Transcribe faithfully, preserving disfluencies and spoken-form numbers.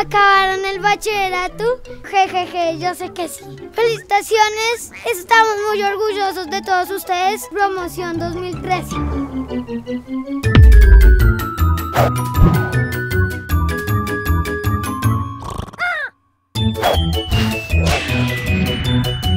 ¿Acabaron el bachillerato? Jejeje, yo sé que sí. ¡Felicitaciones! Estamos muy orgullosos de todos ustedes. Promoción dos mil trece. ¡Ah!